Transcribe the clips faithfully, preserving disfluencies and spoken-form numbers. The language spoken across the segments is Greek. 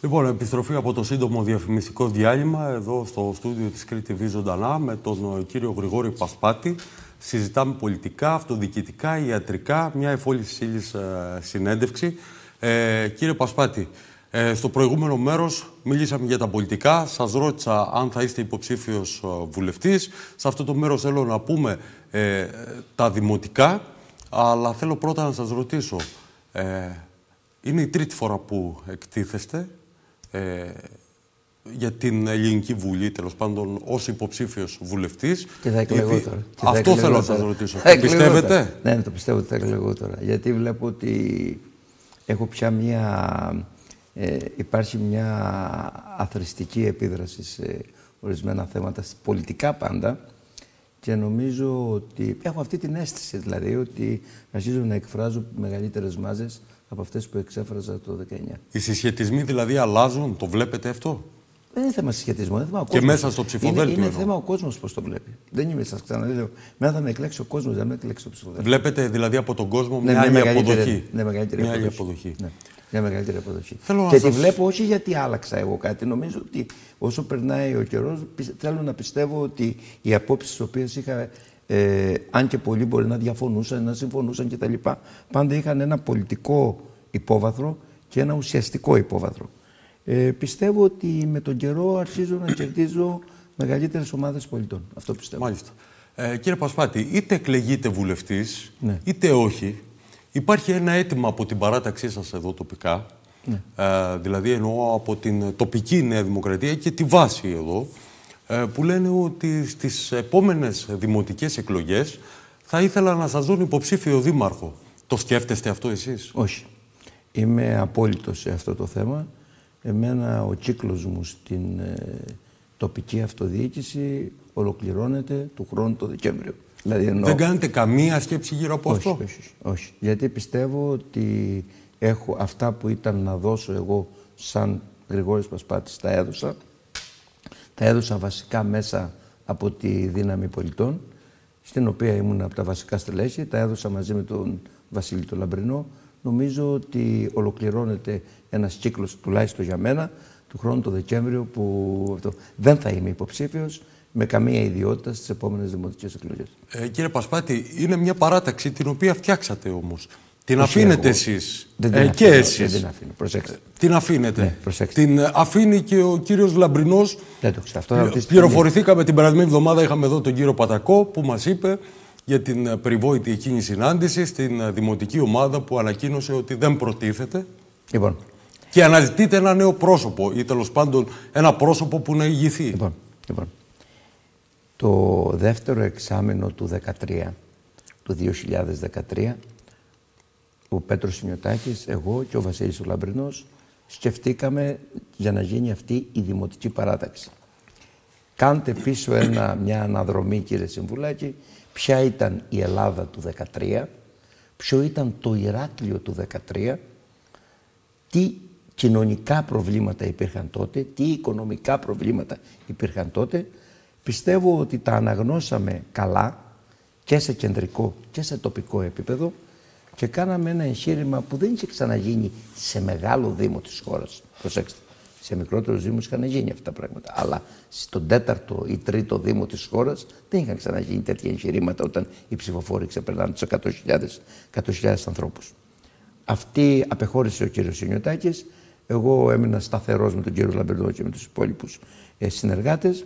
Λοιπόν, επιστροφή από το σύντομο διαφημιστικό διάλειμμα εδώ στο στούντιο της Κρήτη Βι ζωντανά με τον κύριο Γρηγόρη Πασπάτη. Συζητάμε πολιτικά, αυτοδιοικητικά, ιατρικά, μια εφόλης ύλης ε, συνέντευξη. Ε, κύριε Πασπάτη, ε, στο προηγούμενο μέρος μιλήσαμε για τα πολιτικά. Σας ρώτησα αν θα είστε υποψήφιος βουλευτής. Σε αυτό το μέρος θέλω να πούμε ε, τα δημοτικά, αλλά θέλω πρώτα να σας ρωτήσω. Ε, είναι η τρίτη φορά που εκτίθεστε Ε, για την Ελληνική Βουλή, τέλος πάντων, ως υποψήφιος βουλευτής. Και θα εκλεγώ γιατί... τώρα. Και αυτό θα θέλω να σας ρωτήσω. Το πιστεύετε? Τώρα. Ναι, το πιστεύω ότι θα εκλεγώ τώρα. Γιατί βλέπω ότι έχω πια μια... Ε, υπάρχει μια αθρηστική επίδραση σε ορισμένα θέματα, πολιτικά πάντα. Και νομίζω ότι... Έχω αυτή την αίσθηση, δηλαδή, ότι αρχίζω να εκφράζω μεγαλύτερες μάζες από αυτές που εξέφραζα το δεκαεννιά. Οι συσχετισμοί δηλαδή αλλάζουν, το βλέπετε αυτό? Δεν είναι θέμα συσχετισμού, είναι θέμα ο κόσμος. Και μέσα στο ψηφοδέλτιο. Είναι, είναι θέμα ο κόσμος πώς το βλέπει. Δεν είμαι, σας ξαναλέω, μένα θα με εκλέξει ο κόσμος, δεν με εκλέξει το ψηφοδέλτιο. Βλέπετε δηλαδή από τον κόσμο ναι, μια άλλη αποδοχή. Ναι, μεγαλύτερη μια άλλη αποδοχή. Ναι, μια μεγαλύτερη αποδοχή. Θέλω και τη σας... βλέπω όχι γιατί άλλαξα εγώ κάτι. Νομίζω ότι όσο περνάει ο καιρός, θέλω να πιστεύω ότι οι απόψεις τις οποίες είχα. Ε, αν και πολλοί μπορεί να διαφωνούσαν, να συμφωνούσαν κτλ. Πάντα είχαν ένα πολιτικό υπόβαθρο και ένα ουσιαστικό υπόβαθρο. Ε, πιστεύω ότι με τον καιρό αρχίζω να κερδίζω μεγαλύτερες ομάδες πολιτών. Αυτό πιστεύω. Μάλιστα. Ε, κύριε Πασπάτη, είτε εκλεγείτε βουλευτής, ναι. είτε όχι, υπάρχει ένα αίτημα από την παράταξή σας εδώ τοπικά, ναι. ε, δηλαδή εννοώ από την τοπική Νέα Δημοκρατία και τη βάση εδώ, που λένε ότι στις επόμενες δημοτικές εκλογές θα ήθελα να σας δουν υποψήφιο δήμαρχο. Το σκέφτεστε αυτό εσείς? Όχι. Είμαι απόλυτος σε αυτό το θέμα. Εμένα ο κύκλος μου στην ε, τοπική αυτοδιοίκηση ολοκληρώνεται του χρόνου το Δεκέμβριο. Δηλαδή εννοώ... Δεν κάνετε καμία σκέψη γύρω από όχι, αυτό? Όχι, όχι. Γιατί πιστεύω ότι έχω αυτά που ήταν να δώσω εγώ σαν Γρηγόρης Πασπάτης τα έδωσα. Τα έδωσα βασικά μέσα από τη Δύναμη Πολιτών, στην οποία ήμουν από τα βασικά στελέχη. Τα έδωσα μαζί με τον Βασίλη τον Λαμπρινό. Νομίζω ότι ολοκληρώνεται ένας κύκλος, τουλάχιστον για μένα, του χρόνου το Δεκέμβριο, που αυτό, δεν θα είμαι υποψήφιος με καμία ιδιότητα στις επόμενες δημοτικές εκλογές. Ε, κύριε Πασπάτη, είναι μια παράταξη την οποία φτιάξατε όμως. Την αφήνετε εσείς ε, αφήνω, και εσείς. Δεν την αφήνω, προσέξτε. Την αφήνετε. Ναι, προσέξτε. Την αφήνει και ο κύριος Λαμπρινός. Δεν το ξέρω. Αυτό πληροφορηθήκαμε την περασμένη εβδομάδα, είχαμε εδώ τον κύριο Πατακό που μας είπε για την περιβόητη εκείνη συνάντηση στην δημοτική ομάδα που ανακοίνωσε ότι δεν προτίθεται. Λοιπόν. Και αναζητείται ένα νέο πρόσωπο ή τέλος πάντων ένα πρόσωπο που να ηγηθεί. Λοιπόν, λοιπόν. Το δεύτερο εξάμηνο του δύο χιλιάδες δεκατρία, του δύο χιλιάδες δεκατρία, ο Πέτρος Συνιωτάκης, εγώ και ο Βασίλης ο Λαμπρινός σκεφτήκαμε για να γίνει αυτή η δημοτική παράταξη. Κάντε πίσω ένα, μια αναδρομή, κύριε Συμβουλάκη, ποια ήταν η Ελλάδα του δεκατρία, ποιο ήταν το Ηράκλειο του δεκατρία, τι κοινωνικά προβλήματα υπήρχαν τότε, τι οικονομικά προβλήματα υπήρχαν τότε. Πιστεύω ότι τα αναγνώσαμε καλά και σε κεντρικό και σε τοπικό επίπεδο και κάναμε ένα εγχείρημα που δεν είχε ξαναγίνει σε μεγάλο δήμο της χώρας. Προσέξτε, σε μικρότερους δήμους είχαν γίνει αυτά τα πράγματα. Αλλά στον τέταρτο ή τρίτο δήμο της χώρας δεν είχαν ξαναγίνει τέτοια εγχειρήματα όταν οι ψηφοφόροι ξεπερνάνε τους εκατό χιλιάδες ανθρώπους. Αυτή απεχώρησε ο κύριος Συνιωτάκης. Εγώ έμεινα σταθερός με τον κύριο Λαμπερδό και με τους υπόλοιπους ε, συνεργάτες.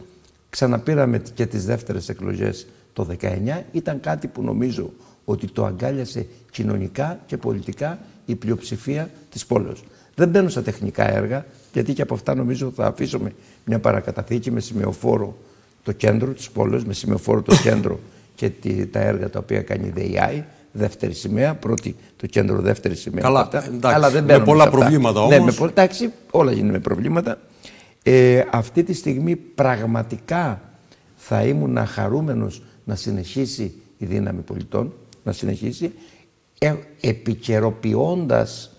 Ξαναπήραμε και τις δεύτερες εκλογές το δεκαεννιά. Ήταν κάτι που νομίζω ότι το αγκάλιασε κοινωνικά και πολιτικά η πλειοψηφία της πόλεως. Δεν μπαίνω στα τεχνικά έργα, γιατί και από αυτά νομίζω θα αφήσουμε μια παρακαταθήκη με σημειοφόρο το κέντρο της πόλεως, με σημειοφόρο το κέντρο και τη, τα έργα τα οποία κάνει η ΔΕΙΑΗ, δεύτερη σημαία, πρώτη το κέντρο, δεύτερη σημαία. Καλά, αυτά. Εντάξει, αλλά δεν με πολλά προβλήματα όμως. Ναι, με, εντάξει, όλα γίνουν με προβλήματα. Ε, αυτή τη στιγμή πραγματικά θα ήμουν χαρούμενος να συνεχίσει η Δύναμη Πολιτών, να συνεχίσει, ε, επικαιροποιώντας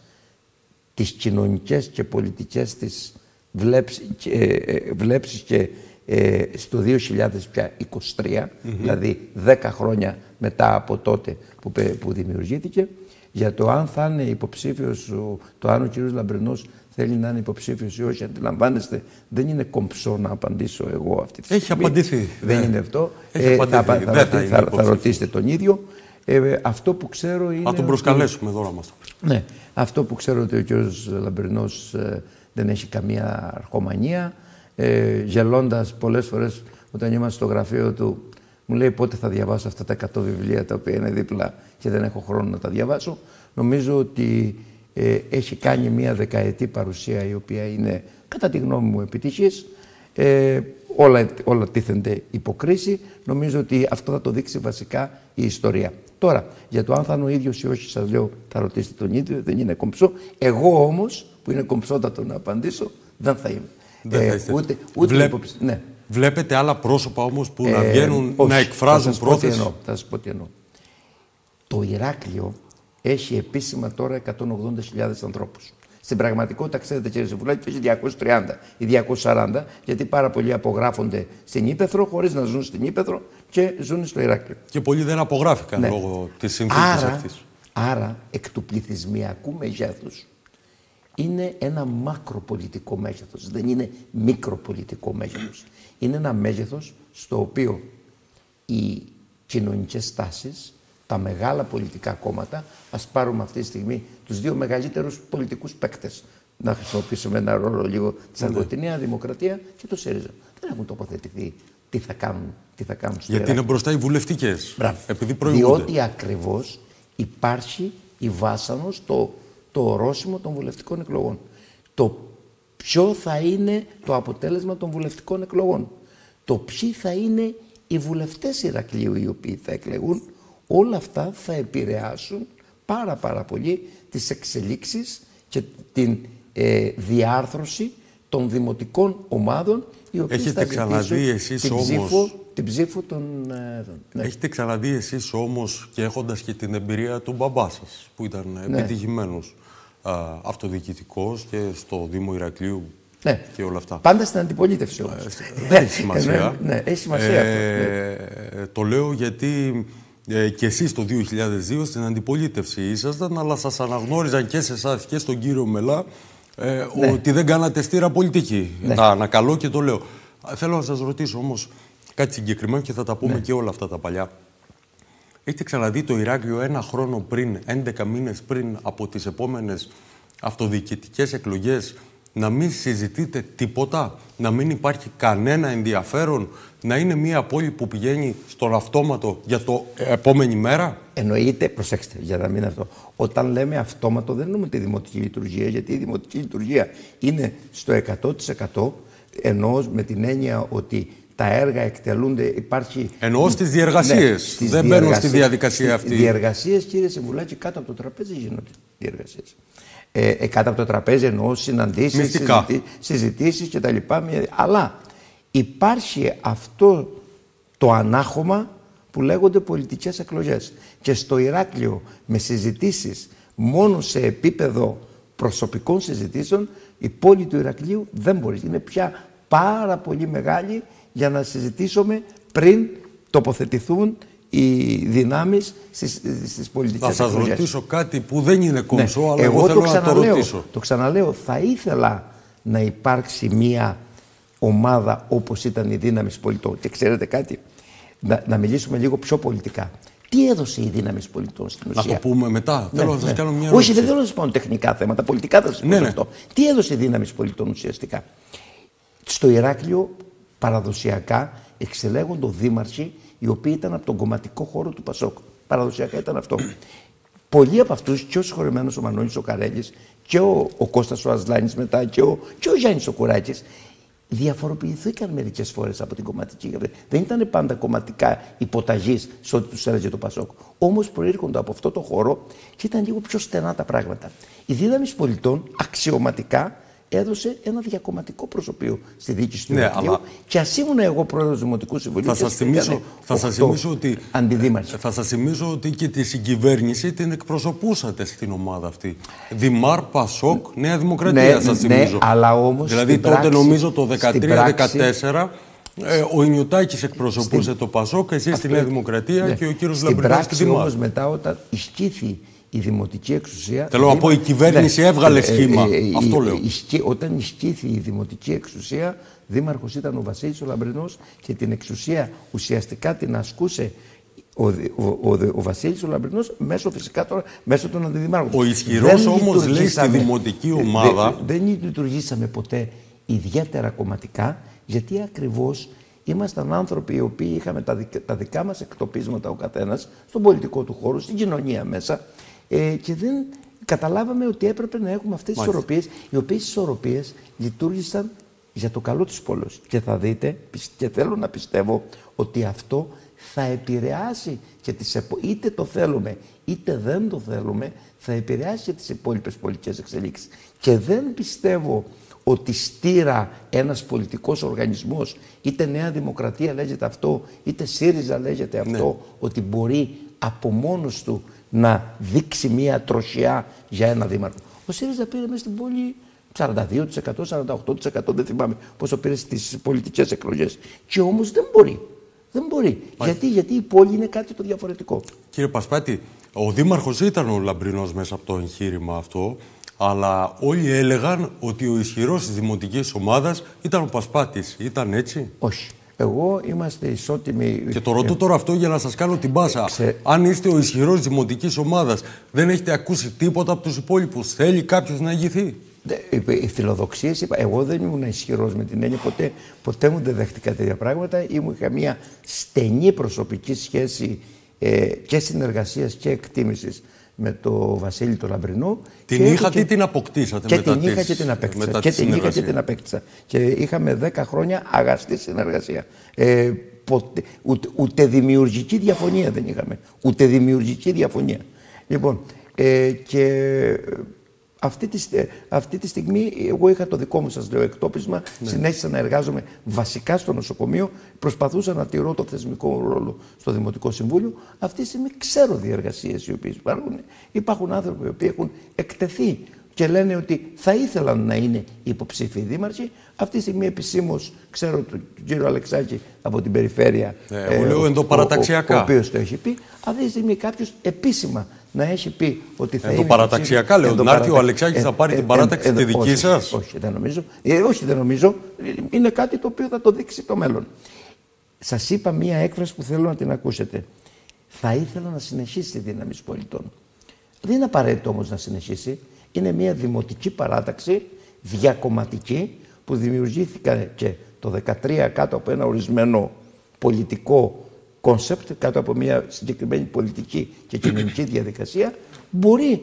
τις κοινωνικές και πολιτικές της βλέψεις και, ε, βλέψεις και ε, στο δύο χιλιάδες είκοσι τρία, mm-hmm. δηλαδή δέκα χρόνια μετά από τότε που, που δημιουργήθηκε, για το αν θα είναι υποψήφιος, το αν ο κ. Λαμπρινός θέλει να είναι υποψήφιος ή όχι, αντιλαμβάνεστε, δεν είναι κομψό να απαντήσω εγώ αυτή τη στιγμή. Έχει απαντηθεί. Δεν ναι. είναι αυτό. Ε, θα, θα, θα, θα, θα ρωτήσετε τον ίδιο. Ε, αυτό που ξέρω είναι... Α, τον προσκαλέσουμε ότι... εδώ να μας το πει. Ναι. Αυτό που ξέρω ότι ο κ. Λαμπρινός ε, δεν έχει καμία αρχομανία. Ε, γελώντας πολλές φορές όταν είμαστε στο γραφείο του, μου λέει πότε θα διαβάσω αυτά τα εκατό βιβλία τα οποία είναι δίπλα και δεν έχω χρόνο να τα διαβάσω. Νομίζω ότι ε, έχει κάνει μία δεκαετή παρουσία η οποία είναι, κατά τη γνώμη μου, επιτυχής. Ε, όλα, όλα τίθενται υποκρίση. Νομίζω ότι αυτό θα το δείξει βασικά η ιστορία. Τώρα, για το αν θα είναι ο ίδιος ή όχι, σας λέω, θα ρωτήσετε τον ίδιο, δεν είναι κομψό. Εγώ όμως, που είναι κομψότατο να απαντήσω, δεν θα είμαι. Δεν θα είστε. Ε, ούτε ούτε Βλέ... υποψη... ναι. Βλέπετε άλλα πρόσωπα όμως που ε, να βγαίνουν, όχι, να εκφράζουν πρόθεση. Εννοώ, θα σας πω τι εννοώ. Το Ηράκλειο έχει επίσημα τώρα εκατόν ογδόντα χιλιάδες ανθρώπους. Στην πραγματικότητα, ξέρετε κύριε Ζεβουλάκη, έχει διακόσιους τριάντα ή διακόσιους σαράντα, γιατί πάρα πολλοί απογράφονται στην Ήπεθρο χωρίς να ζουν στην Ήπεθρο και ζουν στο Ηράκλειο. Και πολλοί δεν απογράφηκαν ναι. λόγω της συνθήκης αυτής. Άρα, εκ του πληθυσμιακού μεγέθους, είναι ένα μακροπολιτικό μέγεθος, δεν είναι μικροπολιτικό μέγεθος. Είναι ένα μέγεθος στο οποίο οι κοινωνικές τάσεις, τα μεγάλα πολιτικά κόμματα, ας πάρουμε αυτή τη στιγμή τους δύο μεγαλύτερους πολιτικούς παίκτες, να χρησιμοποιήσουμε ένα ρόλο λίγο της Αργοτινής Δημοκρατία και το ΣΥΡΙΖΑ. Δεν έχουν τοποθετηθεί τι θα κάνουν, τι θα κάνουν. Γιατί τεράκι. Είναι μπροστά οι βουλευτικές. Μπράβο. Επειδή προηγούνται. Διότι ακριβώς υπάρχει η βάσανος, το, το ορόσημο των βουλευτικών εκλογών. Το ποιο θα είναι το αποτέλεσμα των βουλευτικών εκλογών. Το ποιοι θα είναι οι βουλευτές Ηρακλείου οι οποίοι θα εκλεγούν. Όλα αυτά θα επηρεάσουν πάρα πάρα πολύ τις εξελίξεις και την ε, διάρθρωση των δημοτικών ομάδων οι οποίες Έχετε θα ζητήσουν την, όμως... την ψήφο των... Ε, ναι. Έχετε ξαναδεί εσείς όμως και έχοντας και την εμπειρία του μπαμπά σας που ήταν ναι. επιτυχημένος α, αυτοδιοικητικός και στο Δήμο Ηρακλείου ναι. και όλα αυτά. Πάντα στην αντιπολίτευση όμως. Ε, δεν έχει σημασία. Ναι, ναι, έχει σημασία ε, αυτό. Ναι. Το λέω γιατί... Ε, και εσείς το δύο χιλιάδες δύο στην αντιπολίτευση ήσασταν, αλλά σας αναγνώριζαν και σε εσάς και στον κύριο Μελά ε, ναι. ότι δεν κάνατε στήρα πολιτική. Ναι. Να ανακαλώ και το λέω. Θέλω να σας ρωτήσω όμως κάτι συγκεκριμένο και θα τα πούμε ναι. και όλα αυτά τα παλιά. Έχετε ξαναδεί το Ηράκλειο ένα χρόνο πριν, έντεκα μήνες πριν από τις επόμενες αυτοδιοικητικές εκλογές, να μην συζητείτε τίποτα, να μην υπάρχει κανένα ενδιαφέρον, να είναι μια πόλη που πηγαίνει στον αυτόματο για το επόμενη μέρα. Εννοείται, προσέξτε, για να μην είναι αυτό. Όταν λέμε αυτόματο, δεν εννοούμε τη δημοτική λειτουργία, γιατί η δημοτική λειτουργία είναι στο εκατό τοις εκατό, εννοώ με την έννοια ότι τα έργα εκτελούνται, υπάρχει... Εννοώ στις διεργασίες. Ναι, δεν μπαίνουν στη διαδικασία αυτή. Οι διεργασίες, κύριε Συμβουλάκη, κάτω από το τραπέζι γίνονται διεργασίες. Ε, κάτω από το τραπέζι εννοώ συναντήσεις, συζητήσεις, συζητήσεις κτλ. Αλλά υπάρχει αυτό το ανάχωμα που λέγονται πολιτικές εκλογές. Και στο Ηράκλειο με συζητήσεις μόνο σε επίπεδο προσωπικών συζητήσεων η πόλη του Ηρακλείου δεν μπορεί. Είναι πια πάρα πολύ μεγάλη για να συζητήσουμε πριν τοποθετηθούν οι δυνάμεις στις, στις πολιτικές εκλογές. Θα σας εκλογές. ρωτήσω κάτι που δεν είναι κομψό, ναι. αλλά εγώ, εγώ θέλω το ξαναλέω, να το ρωτήσω. Το ξαναλέω, θα ήθελα να υπάρξει μία ομάδα όπως ήταν η Δύναμη Πολιτών. Και ξέρετε κάτι, να, να μιλήσουμε λίγο πιο πολιτικά. Τι έδωσε η Δύναμη Πολιτών στην ουσία? Να το πούμε μετά. Ναι, θέλω να ναι. σας κάνω μια ερώτηση. Όχι, δεν θέλω να σας πω τεχνικά θέματα, πολιτικά θα σας πω ναι, αυτό. Ναι. Τι έδωσε η Δύναμη Πολιτών ουσιαστικά? Στο Ηράκλειο παραδοσιακά εξελέγονται δήμαρχοι οι οποίοι ήταν από τον κομματικό χώρο του Πασόκ. Παραδοσιακά ήταν αυτό. Πολλοί από αυτούς, και ο συγχωρημένος ο Μανώλης ο Καρέλης, και ο, ο Κώστας ο Αζλάνης μετά, και ο, και ο Γιάννης ο Κουράκης, διαφοροποιηθήκαν μερικές φορές από την κομματική. Δεν ήταν πάντα κομματικά υποταγής σε ό,τι τους έλεγε το Πασόκ. Όμως προήρχονται από αυτό το χώρο και ήταν λίγο πιο στενά τα πράγματα. Η Δύναμη Πολιτών αξιωματικά έδωσε ένα διακομματικό προσωπείο στη διοίκηση του Ηρακλείου. Ναι, αλλά... Και ας ήμουν εγώ πρόεδρος του Δημοτικού Συμβουλίου. Θα, θα σας θυμίσω ότι, ότι και τη συγκυβέρνηση την εκπροσωπούσατε στην ομάδα αυτή. Δημάρ, Πασόκ, Νέα Δημοκρατία. Ναι, σας θυμίζω. Ναι, αλλά όμως. Δηλαδή τότε πράξη, νομίζω το δεκατρία δεκατέσσερα ε, ο Ινιωτάκης εκπροσωπούσε στην... το Πασόκ, εσείς τη Νέα Δημοκρατία ναι. και ο κύριος Λαμπρινός. Στην πράξη όμως μετά, όταν ισχύθη η δημοτική εξουσία... Θέλω να πω, η κυβέρνηση ναι, έβγαλε σχήμα. Ε, ε, ε, ε, Αυτό λέω. Ε, ε, όταν ισχύθη η δημοτική εξουσία, δήμαρχος ήταν ο Βασίλης ο Λαμπρινός και την εξουσία ουσιαστικά την ασκούσε ο, ο, ο, ο Βασίλης ο Λαμπρινός μέσω φυσικά τώρα, μέσω των αντιδημάρχων. Ο ισχυρός όμως λέει στη δημοτική ομάδα... Δε, δεν λειτουργήσαμε ποτέ ιδιαίτερα κομματικά, γιατί ακριβώς... Ήμασταν άνθρωποι οι οποίοι είχαμε τα, δικ, τα δικά μας εκτοπίσματα ο καθένας στον πολιτικό του χώρο, στην κοινωνία μέσα ε, και δεν καταλάβαμε ότι έπρεπε να έχουμε αυτές τις ισορροπίες, οι οποίες ισορροπίες λειτουργήσαν για το καλό της πόλης. Και θα δείτε και θέλω να πιστεύω ότι αυτό θα επηρεάσει και τις επο... είτε το θέλουμε είτε δεν το θέλουμε, θα επηρεάσει και τις υπόλοιπες πολιτικές εξελίξεις. Και δεν πιστεύω ότι στήρα ένας πολιτικός οργανισμός, είτε Νέα Δημοκρατία λέγεται αυτό, είτε ΣΥΡΙΖΑ λέγεται αυτό, ναι. ότι μπορεί από μόνος του να δείξει μία τροχιά για ένα δήμαρχο. Ο ΣΥΡΙΖΑ πήρε μέσα στην πόλη σαράντα δύο τοις εκατό, σαράντα οκτώ τοις εκατό, δεν θυμάμαι πόσο πήρε στις πολιτικές εκλογές. Και όμως δεν μπορεί. Δεν μπορεί. Γιατί, γιατί η πόλη είναι κάτι το διαφορετικό. Κύριε Πασπάτη, ο δήμαρχος ήταν ο Λαμπρινός μέσα από το εγχείρημα αυτό. Αλλά όλοι έλεγαν ότι ο ισχυρός της δημοτικής ομάδας ήταν ο Πασπάτης. Ήταν έτσι? Όχι. Εγώ είμαστε ισότιμοι... Και το ρωτώ τώρα αυτό για να σας κάνω την πάσα. Ξε... Αν είστε ο ισχυρός της δημοτικής ομάδας, δεν έχετε ακούσει τίποτα από τους υπόλοιπους. Θέλει κάποιος να ηγηθεί? Οι φιλοδοξίες είπα. Εγώ δεν ήμουν ισχυρός με την έννοια. Ποτέ, ποτέ μου δεν δέχτηκα τέτοια πράγματα. Ήμουν, είχα μια στενή προσωπική σχέση ε, και συνεργασίας και εκτίμησης με τον Βασίλη τον Λαμπρινό. Την είχατε ή την αποκτήσατε και μετά την είχα και την απέκτησα. Και την είχα και την απέκτησα. Και είχαμε δέκα χρόνια αγαστή συνεργασία. Ε, ποτέ, ούτε, ούτε δημιουργική διαφωνία δεν είχαμε. Ούτε δημιουργική διαφωνία. Λοιπόν, ε, και αυτή τη, αυτή τη στιγμή εγώ είχα το δικό μου σας λέω εκτόπισμα. Ναι. Συνέχισα να εργάζομαι βασικά στο νοσοκομείο. Προσπαθούσα να τηρώ το θεσμικό ρόλο στο Δημοτικό Συμβούλιο. Αυτή τη στιγμή ξέρω διεργασίες οι οποίες υπάρχουν. Υπάρχουν άνθρωποι οι οποίοι έχουν εκτεθεί και λένε ότι θα ήθελαν να είναι υποψήφιοι δήμαρχοι. Αυτή τη στιγμή επισήμως ξέρω τον κύριο Αλεξάκη από την περιφέρεια. Ναι, ε, λέω ενδοπαραταξιακά. Ο, ο, ο οποίος το έχει πει. Αυτή τη στιγμή κάποιος επίσημα να έχει πει ότι θα είναι. Παραταξιακά λέω. Να έρθει ο Αλεξάκης θα πάρει την παράταξη τη δική σας. Όχι, δεν νομίζω. Όχι, δεν νομίζω. Είναι κάτι το οποίο θα το δείξει το μέλλον. Σας είπα μία έκφραση που θέλω να την ακούσετε. Θα ήθελα να συνεχίσει τη δύναμη πολιτών. Δεν είναι απαραίτητο όμως να συνεχίσει. Είναι μία δημοτική παράταξη, διακομματική, που δημιουργήθηκε και το δεκατρία κάτω από ένα ορισμένο πολιτικό κόνσεπτ, κάτω από μια συγκεκριμένη πολιτική και κοινωνική διαδικασία, μπορεί,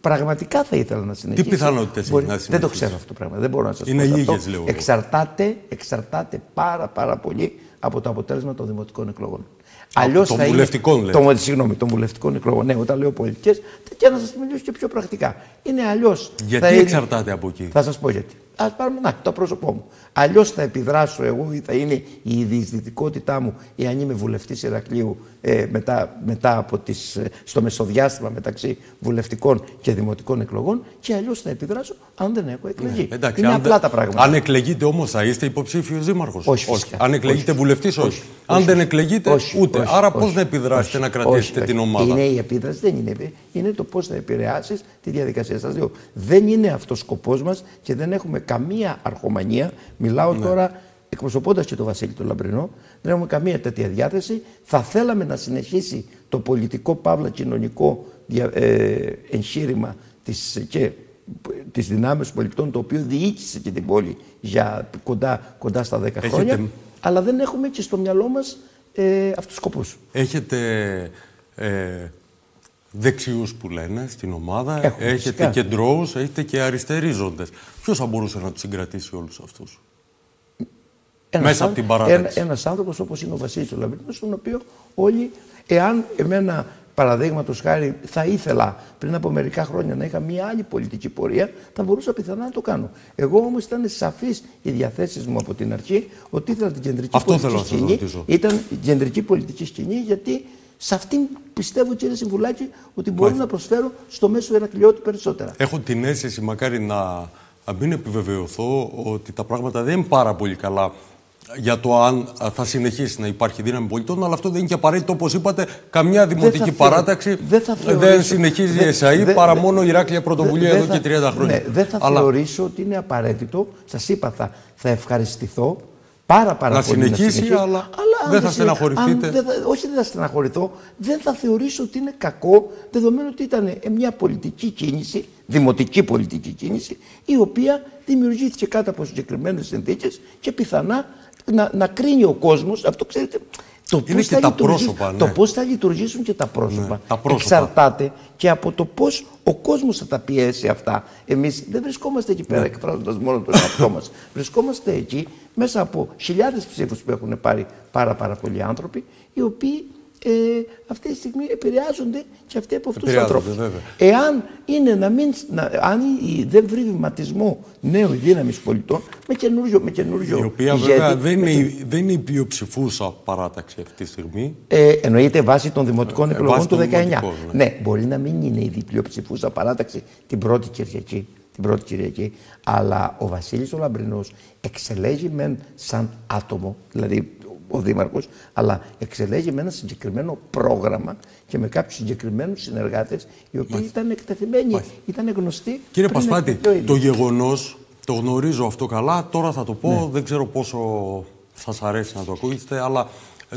πραγματικά θα ήθελα να συνεχίσει. Τι πιθανότητες μπορεί, να συνεχίσει? Δεν το ξέρω αυτό το πράγμα, δεν μπορώ να σας είναι πω λίγες, αυτό. Λέω. Εξαρτάται, εξαρτάται πάρα πάρα πολύ από το αποτέλεσμα των δημοτικών εκλογών. Αλλιώς των βουλευτικών, λέτε. Συγγνώμη, των βουλευτικών εκλογών. Ναι, όταν λέω πολιτικές, και να σας μιλήσω και πιο πρακτικά. Είναι αλλιώς. Γιατί θα εξαρτάται είναι, από εκεί? Θα σας πω γιατί. Ας πάρουμε να, το πρόσωπό μου. Αλλιώς θα επιδράσω εγώ ή θα είναι η διεισδυτικότητά μου, εάν είμαι βουλευτής Ηρακλείου ε, μετά, μετά από τις, στο μεσοδιάστημα μεταξύ βουλευτικών και δημοτικών εκλογών, και αλλιώς θα επιδράσω αν δεν έχω εκλεγεί. Ναι, εντάξει, είναι απλά τα πράγματα. Αν εκλεγείτε όμως, θα είστε υποψήφιος δήμαρχος? Όχι, όχι. Αν εκλεγείτε βουλευτής, όχι. όχι. Αν όχι. δεν εκλεγείτε, όχι. ούτε. Όχι. Άρα, πώς να επιδράσετε, όχι. να κρατήσετε όχι. την ομάδα? Είναι η επίδραση, δεν είναι. Είναι το πώς θα επηρεάσει τη διαδικασία. Σας λέω, δεν είναι αυτός σκοπός μας και δεν έχουμε καμία αρχομανία. Μιλάω ναι. τώρα εκπροσωπώντας και τον Βασίλη τον Λαμπρινό. Δεν έχουμε καμία τέτοια διάθεση. Θα θέλαμε να συνεχίσει το πολιτικό παύλα κοινωνικό ε, εγχείρημα της, και της δυνάμεις πολιτών, το οποίο διοίκησε και την πόλη για κοντά, κοντά στα δέκα Έχετε... χρόνια. Αλλά δεν έχουμε και στο μυαλό μας ε, αυτούς τους σκοπούς. Έχετε... Ε... δεξιούς που λένε στην ομάδα, έχουμε, έχετε κεντρώους, έχετε και αριστερίζοντες. Ποιος θα μπορούσε να τους συγκρατήσει όλους αυτούς? Ένας μέσα από την παράδοση. Ένας άνθρωπος όπως είναι ο Βασίλης ο Λαμπρινός, τον οποίο όλοι, εάν εμένα παραδείγματος χάρη θα ήθελα πριν από μερικά χρόνια να είχα μια άλλη πολιτική πορεία, θα μπορούσα πιθανά να το κάνω. Εγώ όμως ήταν σαφής οι διαθέσεις μου από την αρχή ότι ήθελα την κεντρική Αυτό πολιτική σκηνή. Ήταν η κεντρική πολιτική σκηνή, γιατί σε αυτήν πιστεύω, κύριε Συμβουλάκη, ότι μπορώ Μάλιστα. να προσφέρω στο μέσο Ηρακλειώτη περισσότερα. Έχω την αίσθηση, μακάρι να μην επιβεβαιωθώ, ότι τα πράγματα δεν είναι πάρα πολύ καλά για το αν θα συνεχίσει να υπάρχει δύναμη πολιτών, αλλά αυτό δεν είναι και απαραίτητο, όπως είπατε. Καμιά δημοτική δεν παράταξη δεν, δεν συνεχίζει η ΕΣΑΗ παρά δε, μόνο η Ιράκλεια Πρωτοβουλία δε, εδώ θα, και τριάντα χρόνια. Ναι, δεν θα αλλά... θεωρήσω ότι είναι απαραίτητο. Σας είπα, θα, θα ευχαριστηθώ πάρα πάρα να πολύ συνεχίσει, να συνεχίσει, αλλά, αλλά αν δεν θα στεναχωρηθείτε. Αν, δε, όχι, δεν θα στεναχωρηθώ. Δεν θα θεωρήσω ότι είναι κακό, δεδομένου ότι ήταν μια πολιτική κίνηση, δημοτική πολιτική κίνηση, η οποία δημιουργήθηκε κάτω από συγκεκριμένες συνθήκες και πιθανά Να, να κρίνει ο κόσμος, αυτό ξέρετε, το πώς θα, ναι. θα λειτουργήσουν και τα πρόσωπα. Ναι, τα πρόσωπα. Εξαρτάται και από το πώς ο κόσμος θα τα πιέσει αυτά. Εμείς δεν βρισκόμαστε εκεί πέρα ναι. εκφράζοντας μόνο τον εαυτό μας. Βρισκόμαστε εκεί μέσα από χιλιάδες ψήφους που έχουν πάρει πάρα, πάρα πολλοί άνθρωποι, οι οποίοι ε, αυτή τη στιγμή επηρεάζονται και αυτοί από αυτούς τους ανθρώπους. Εάν είναι να μην, να, αν δεν βρει βηματισμό νέου δύναμης πολιτών με καινούριο με καινούριο η οποία ηγέτη, βέβαια δεν είναι, με... δεν είναι η πλειοψηφούσα παράταξη αυτή τη στιγμή. Ε, εννοείται βάσει των δημοτικών ε, εκλογών του δεκαεννιά. Ναι. ναι, μπορεί να μην είναι η πλειοψηφούσα παράταξη την πρώτη Κυριακή. Την πρώτη Κυριακή, αλλά ο Βασίλης ο Λαμπρινός εξελέγει μεν σαν άτομο, δηλαδή ο Δήμαρχος, αλλά εξελέγει με ένα συγκεκριμένο πρόγραμμα και με κάποιους συγκεκριμένους συνεργάτες οι οποίοι Μάλιστα. ήταν εκτεθειμένοι, Μάλιστα. ήταν γνωστοί. Κύριε Πασπάτη, το γεγονός, το γνωρίζω αυτό καλά, τώρα θα το πω, ναι. δεν ξέρω πόσο σας αρέσει να το ακούγετε, αλλά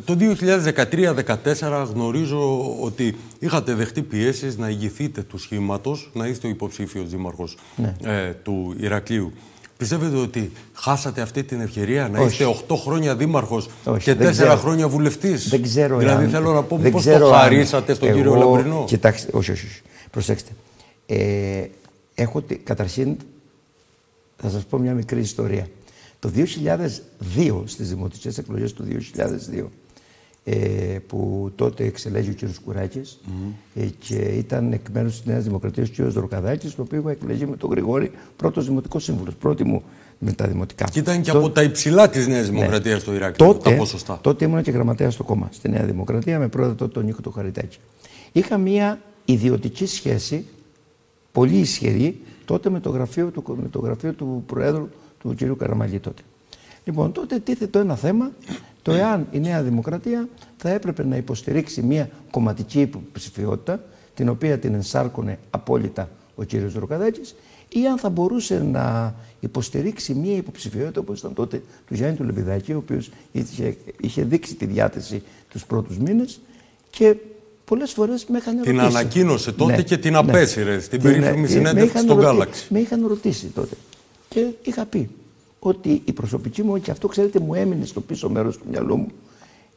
το δύο χιλιάδες δεκατρία δεκατέσσερα γνωρίζω ότι είχατε δεχτεί πιέσεις να ηγηθείτε του σχήματος, να είστε ο υποψήφιος Δήμαρχος ναι. ε, του Ηρακλείου. Πιστεύετε ότι χάσατε αυτή την ευκαιρία να Όχι. είστε οκτώ χρόνια δήμαρχος Όχι, και τέσσερα χρόνια βουλευτής? Δεν ξέρω. Δηλαδή εάν... θέλω να πω πώς το χαρίσατε αν... στον Εγώ... κύριο Λαμπρινό. Κοιτάξτε, όχι, όχι, όχι. Προσέξτε. Ε, έχω, καταρχήν, θα σας πω μια μικρή ιστορία. Το δύο χιλιάδες δύο, στις δημοτικές εκλογές του δύο χιλιάδες δύο, ε, που τότε εξελέγει ο κύριος Κουράκης mm. ε, και ήταν εκ μέρους της Νέας Δημοκρατίας ο κύριος Δροκαδάκης, το οποίο είχα εκλεγεί με τον Γρηγόρη πρώτος δημοτικός σύμβουλος, πρώτη μου με τα δημοτικά. Και ήταν και το... από τα υψηλά της Νέας Δημοκρατίας ναι. στο Ηράκλειο, τότε, τα ποσοστά. Τότε ήμουν και γραμματέας στο κόμμα, στη Νέα Δημοκρατία, με πρόεδρο τότε τον Νίκο τον Χαριτάκη. Είχα μία ιδιωτική σχέση, πολύ ισχυρή, τότε με το γραφείο του, με το γραφείο του Προέδρου του κυρίου Καραμαλίτη τότε. Λοιπόν, τότε τίθεται ένα θέμα, το εάν η Νέα Δημοκρατία θα έπρεπε να υποστηρίξει μια κομματική υποψηφιότητα, την οποία την ενσάρκωνε απόλυτα ο κύριος Δροκαδάκης, ή αν θα μπορούσε να υποστηρίξει μια υποψηφιότητα, όπως ήταν τότε του Γιάννη Τουλεπιδάκη, ο οποίος είχε, είχε δείξει τη διάθεση τους πρώτους μήνες και πολλές φορές με είχαν ρωτήσει. Την ανακοίνωσε τότε ναι, και την απέσυρε ναι. στην περίφημη συνέντευξη στον Γκάλαξη. Με είχαν ρωτήσει τότε. Και είχα πει ότι η προσωπική μου, και αυτό ξέρετε μου έμεινε στο πίσω μέρος του μυαλού μου,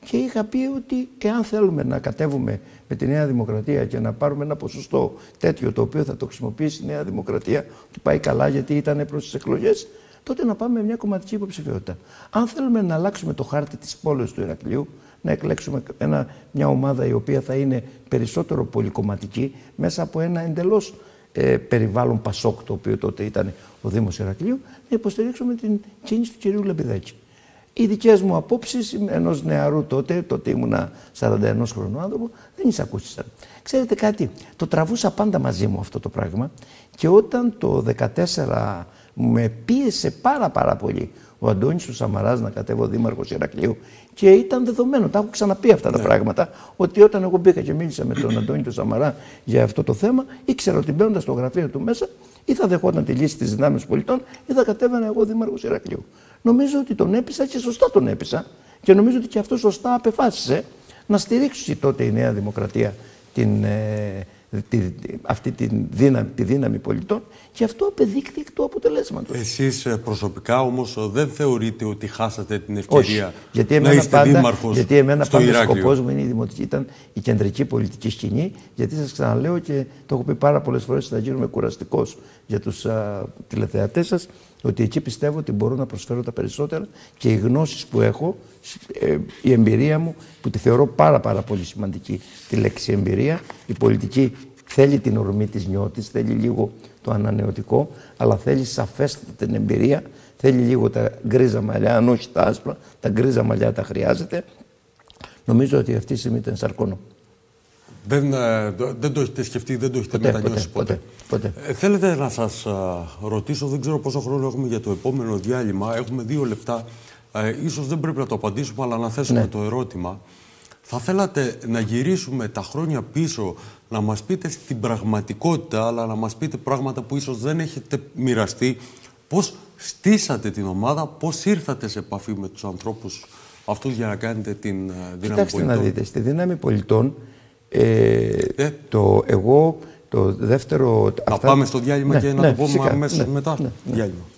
και είχα πει ότι εάν θέλουμε να κατέβουμε με τη Νέα Δημοκρατία και να πάρουμε ένα ποσοστό τέτοιο το οποίο θα το χρησιμοποιήσει η Νέα Δημοκρατία, που πάει καλά γιατί ήταν προς τις εκλογές, τότε να πάμε με μια κομματική υποψηφιότητα. Αν θέλουμε να αλλάξουμε το χάρτη της πόλης του Ηρακλείου, να εκλέξουμε ένα, μια ομάδα η οποία θα είναι περισσότερο πολυκομματική μέσα από ένα εντελώς Ε, περιβάλλον Πασόκ, το οποίο τότε ήταν ο Δήμος Ηρακλείου, να υποστηρίξουμε την κίνηση του κυρίου Λαμπρινού. Οι δικές μου απόψεις ενός νεαρού τότε, τότε ήμουνα σαράντα ενός χρονών άνθρωπο, δεν εισακούστησαν. Ξέρετε κάτι, το τραβούσα πάντα μαζί μου αυτό το πράγμα και όταν το δεκατέσσερα με πίεσε πάρα πάρα πολύ ο Αντώνης ο Σαμαράς να κατέβω δήμαρχος Ηρακλείου και ήταν δεδομένο, τα έχω ξαναπεί αυτά τα yeah. πράγματα, ότι όταν εγώ μπήκα και μίλησα με τον Αντώνη τον Σαμαρά για αυτό το θέμα, ήξερα ότι μπαίνοντας στο γραφείο του μέσα ή θα δεχόταν τη λύση της Δυνάμεως Πολιτών ή θα κατέβαινα εγώ δήμαρχος Ηρακλείου. Νομίζω ότι τον έπεισα και σωστά τον έπεισα και νομίζω ότι και αυτό σωστά απεφάσισε να στηρίξει τότε η Νέα Δημοκρατία την, ε, τη, αυτή τη δύναμη, τη δύναμη πολιτών και αυτό απεδείχθη εκ του αποτελέσματος. Εσείς προσωπικά όμως δεν θεωρείτε ότι χάσατε την ευκαιρία Όχι, γιατί εμένα να είστε πάντα, δήμαρχος γιατί εμένα στο πάντα Ηράκλειο. Σκοπός μου είναι η δημοτική, ήταν η κεντρική πολιτική σκηνή, γιατί σας ξαναλέω και το έχω πει πάρα πολλές φορές, θα γίνομαι κουραστικός για τους α, τηλεθεατές σας, ότι εκεί πιστεύω ότι μπορώ να προσφέρω τα περισσότερα και οι γνώσεις που έχω, ε, η εμπειρία μου, που τη θεωρώ πάρα πάρα πολύ σημαντική τη λέξη εμπειρία. Η πολιτική θέλει την ορμή της νιώτης, θέλει λίγο το ανανεωτικό, αλλά θέλει σαφέστατα την εμπειρία, θέλει λίγο τα γκρίζα μαλλιά, αν όχι τα άσπρα, τα γκρίζα μαλλιά τα χρειάζεται. Νομίζω ότι αυτή τη στιγμή την ενσαρκώνω. Δεν, δεν το έχετε σκεφτεί, δεν το έχετε ποτέ, μετανιώσει ποτέ. ποτέ. ποτέ. Ε, θέλετε να σας α, ρωτήσω, δεν ξέρω πόσο χρόνο έχουμε για το επόμενο διάλειμμα. Έχουμε δύο λεπτά Ε, ίσως δεν πρέπει να το απαντήσουμε, αλλά να θέσουμε ναι. το ερώτημα. Θα θέλατε να γυρίσουμε τα χρόνια πίσω, να μας πείτε στην πραγματικότητα, αλλά να μας πείτε πράγματα που ίσως δεν έχετε μοιραστεί, πώς στήσατε την ομάδα, πώς ήρθατε σε επαφή με τους ανθρώπους αυτούς για να κάνετε την Δύναμη Πολιτών? Κοιτάξτε να δείτε, στη Δύναμη Πολιτών, ε, ε. το εγώ, το δεύτερο... Να αυτά... πάμε στο διάλειμμα ναι, και ναι, να ναι, το πούμε αμέσως ναι, μετά. Ναι, ναι. Διάλειμμα.